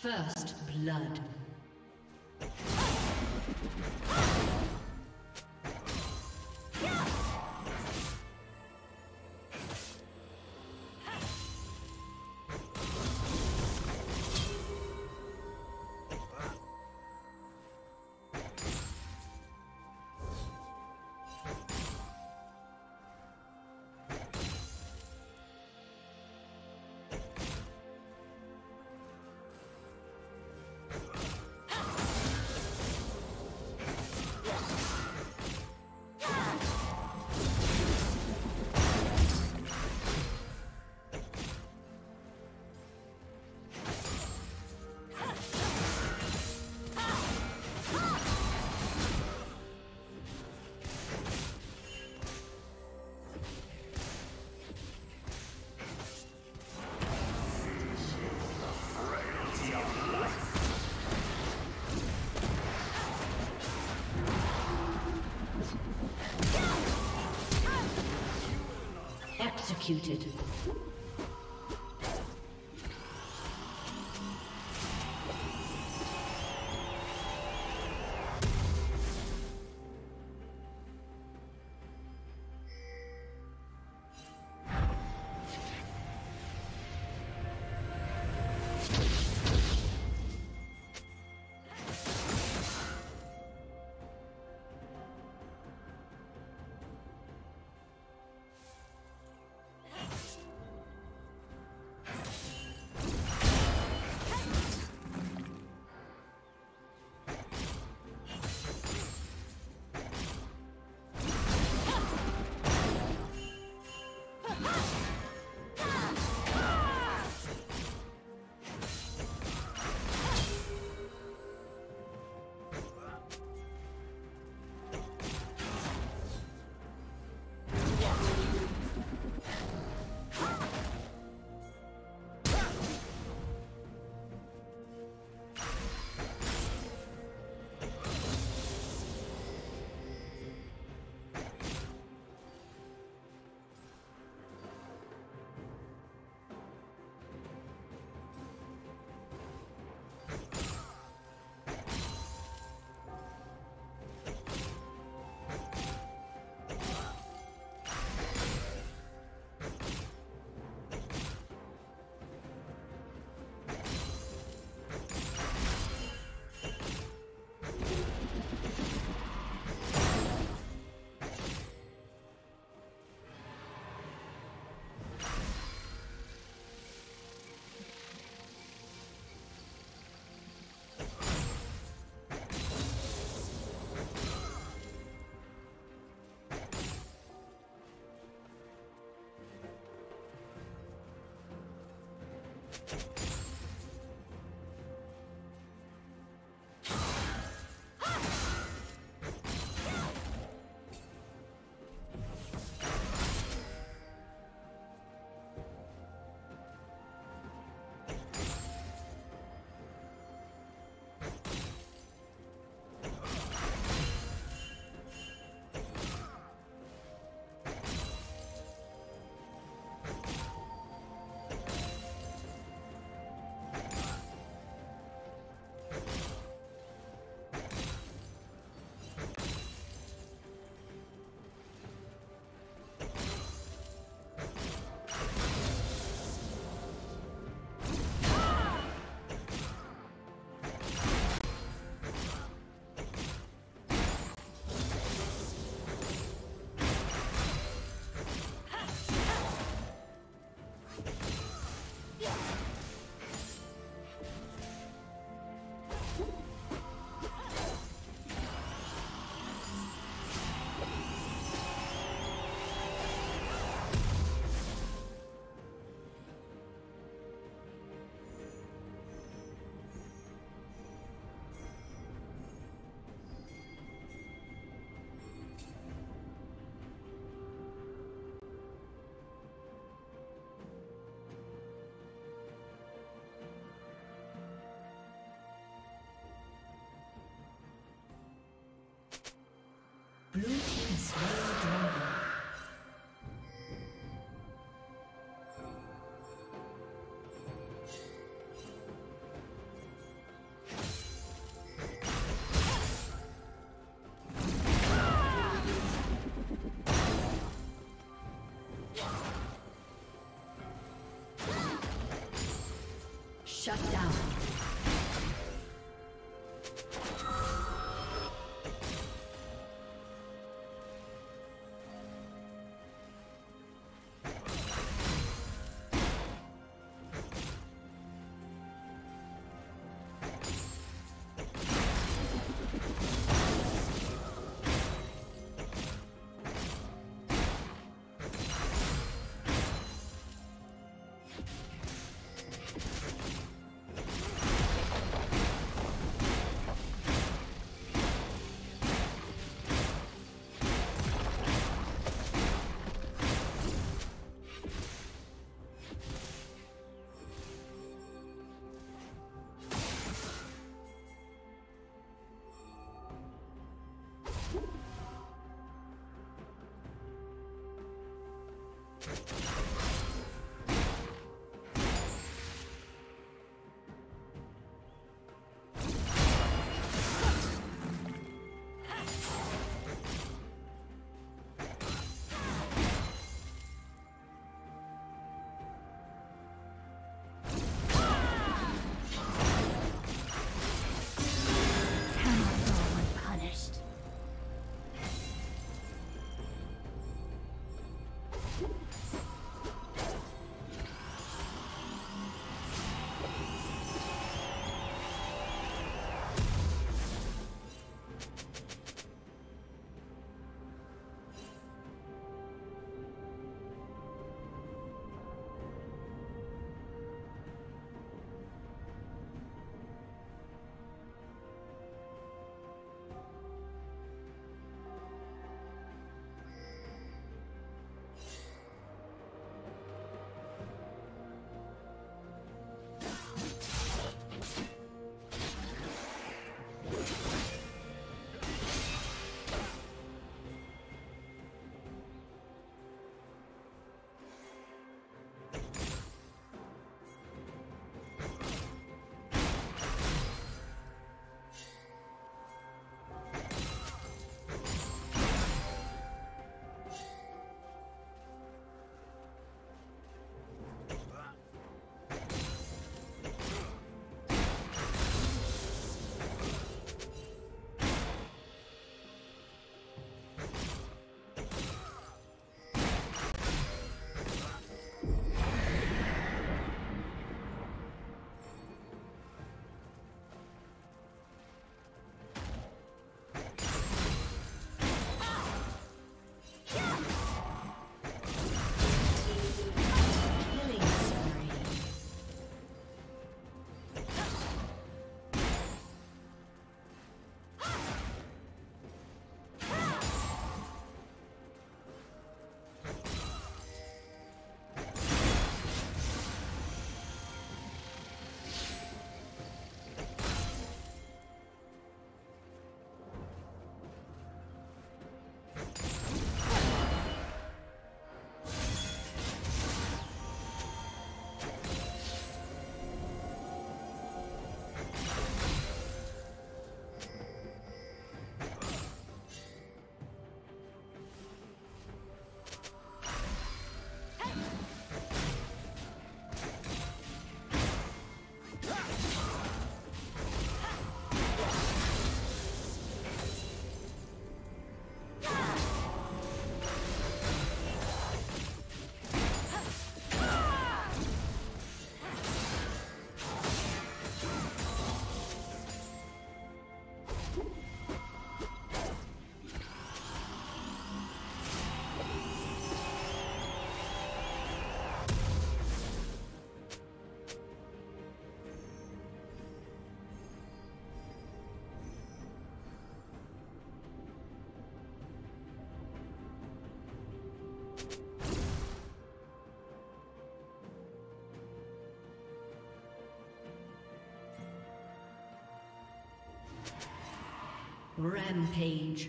First blood. Executed. Shut down. Rampage.